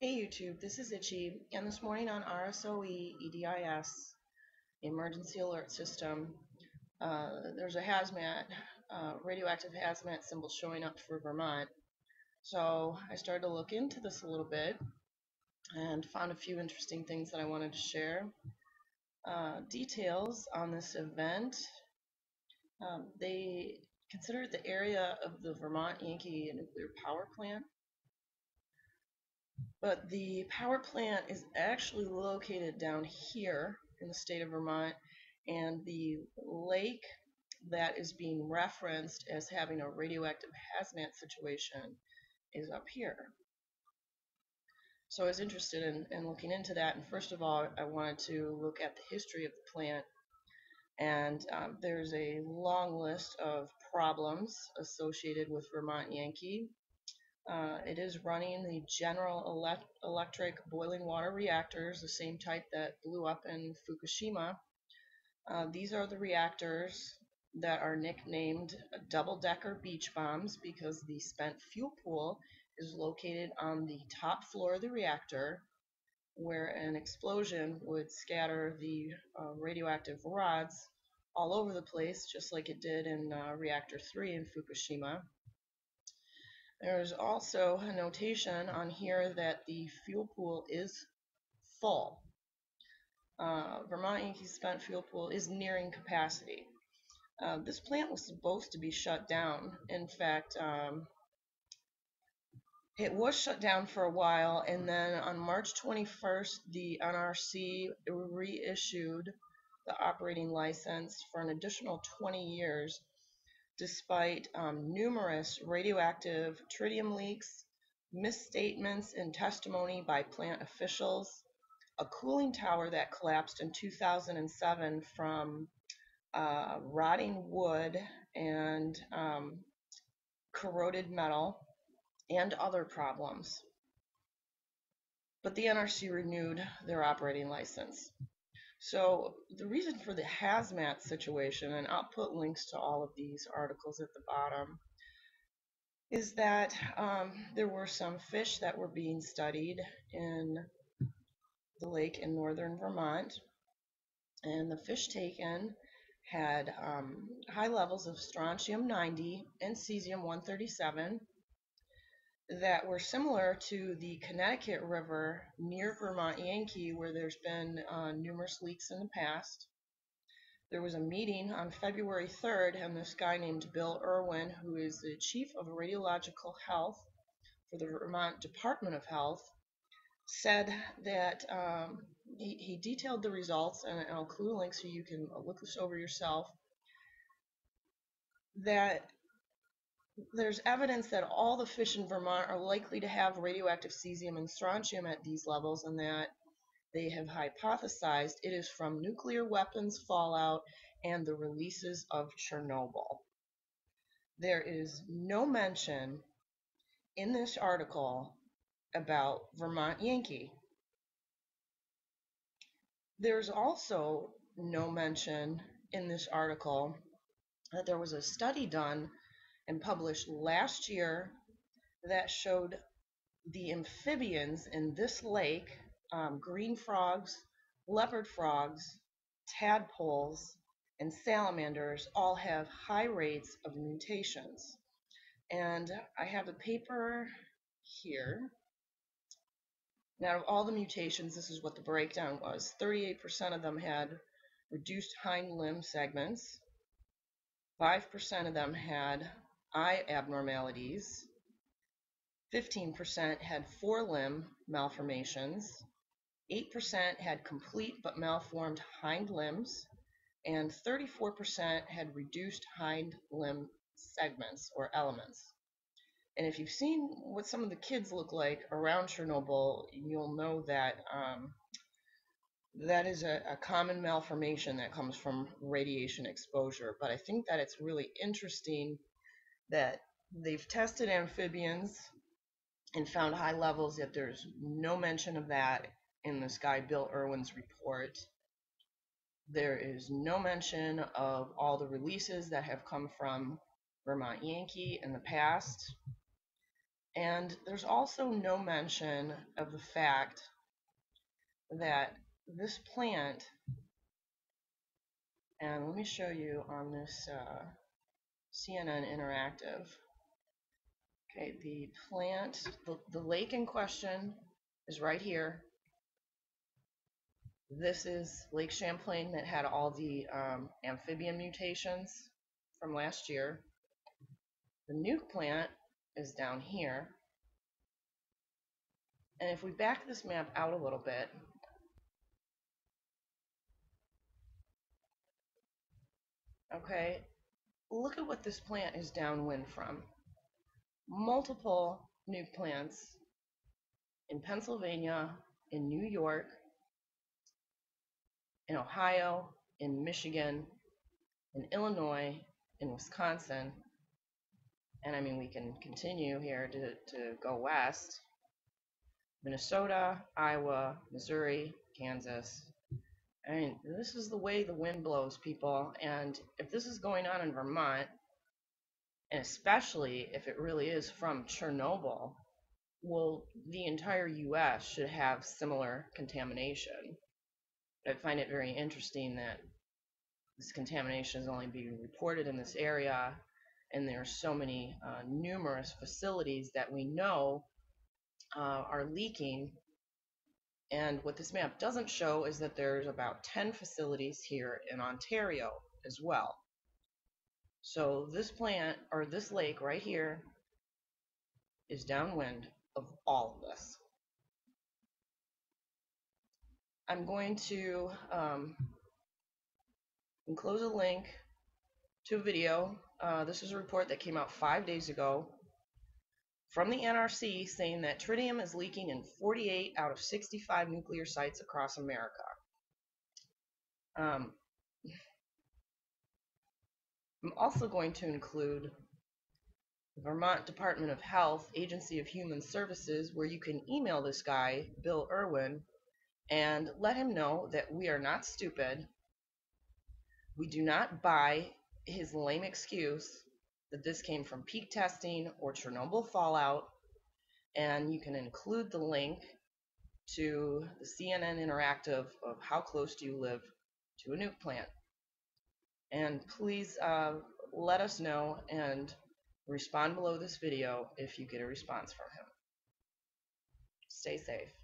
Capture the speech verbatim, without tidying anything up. Hey YouTube, this is Itchy, and this morning on R S O E E D I S, Emergency Alert System, uh, there's a hazmat, uh, radioactive hazmat symbol showing up for Vermont. So I started to look into this a little bit and found a few interesting things that I wanted to share. Uh, details on this event. Um, they considered the area of the Vermont Yankee nuclear power plant. But the power plant is actually located down here in the state of Vermont, and the lake that is being referenced as having a radioactive hazmat situation is up here. So I was interested in, in looking into that, and first of all, I wanted to look at the history of the plant, and um, there's a long list of problems associated with Vermont Yankee. Uh, it is running the General Elect Electric boiling water reactors, the same type that blew up in Fukushima. Uh, these are the reactors that are nicknamed double-decker beach bombs because the spent fuel pool is located on the top floor of the reactor, where an explosion would scatter the uh, radioactive rods all over the place, just like it did in uh, Reactor three in Fukushima. There's also a notation on here that the fuel pool is full. Uh, Vermont Yankee's spent fuel pool is nearing capacity. Uh, this plant was supposed to be shut down. In fact, um, it was shut down for a while, and then on March twenty-first, the N R C reissued the operating license for an additional twenty years. Despite um, numerous radioactive tritium leaks, misstatements in testimony by plant officials, a cooling tower that collapsed in two thousand seven from uh, rotting wood and um, corroded metal, and other problems. But the N R C renewed their operating license. So the reason for the hazmat situation, and I'll put links to all of these articles at the bottom, is that um, there were some fish that were being studied in the lake in northern Vermont, and the fish taken had um, high levels of strontium ninety and cesium one thirty-seven that were similar to the Connecticut River near Vermont Yankee, where there's been uh, numerous leaks in the past. There was a meeting on February third, and this guy named Bill Irwin, who is the chief of radiological health for the Vermont Department of Health, said that um, he, he detailed the results, and I'll include links so you can look this over yourself, that there's evidence that all the fish in Vermont are likely to have radioactive cesium and strontium at these levels, and that they have hypothesized it is from nuclear weapons fallout and the releases of Chernobyl. There is no mention in this article about Vermont Yankee. There's also no mention in this article that there was a study done and published last year that showed the amphibians in this lake, um, green frogs, leopard frogs, tadpoles, and salamanders, all have high rates of mutations. And I have the paper here. Now, of all the mutations, this is what the breakdown was. thirty-eight percent of them had reduced hind limb segments. five percent of them had eye abnormalities, fifteen percent had forelimb malformations, eight percent had complete but malformed hind limbs, and thirty-four percent had reduced hind limb segments or elements. And if you've seen what some of the kids look like around Chernobyl, you'll know that um, that is a, a common malformation that comes from radiation exposure. But I think that it's really interesting that they've tested amphibians and found high levels, yet there's no mention of that in this guy Bill Irwin's report. There is no mention of all the releases that have come from Vermont Yankee in the past. And there's also no mention of the fact that this plant, and let me show you on this uh, C N N Interactive. Okay, the plant, the, the lake in question is right here. This is Lake Champlain that had all the um, amphibian mutations from last year. The nuke plant is down here. And if we back this map out a little bit, okay, look at what this plant is downwind from. Multiple nuke plants in Pennsylvania, in New York, in Ohio, in Michigan, in Illinois, in Wisconsin, and I mean we can continue here to, to go west, Minnesota, Iowa, Missouri, Kansas. I mean, this is the way the wind blows, people, and if this is going on in Vermont, and especially if it really is from Chernobyl, well, the entire U S should have similar contamination. But I find it very interesting that this contamination is only being reported in this area, and there are so many uh, numerous facilities that we know uh, are leaking. And what this map doesn't show is that there's about ten facilities here in Ontario as well. So this plant, or this lake right here, is downwind of all of this. I'm going to um, enclose a link to a video. Uh, this is a report that came out five days ago from the N R C saying that tritium is leaking in forty-eight out of sixty-five nuclear sites across America. Um, I'm also going to include the Vermont Department of Health, Agency of Human Services, where you can email this guy, Bill Irwin, and let him know that we are not stupid. We do not buy his lame excuse that this came from peak testing or Chernobyl fallout, and you can include the link to the C N N Interactive of how close do you live to a nuke plant. And please uh, let us know and respond below this video if you get a response from him. Stay safe.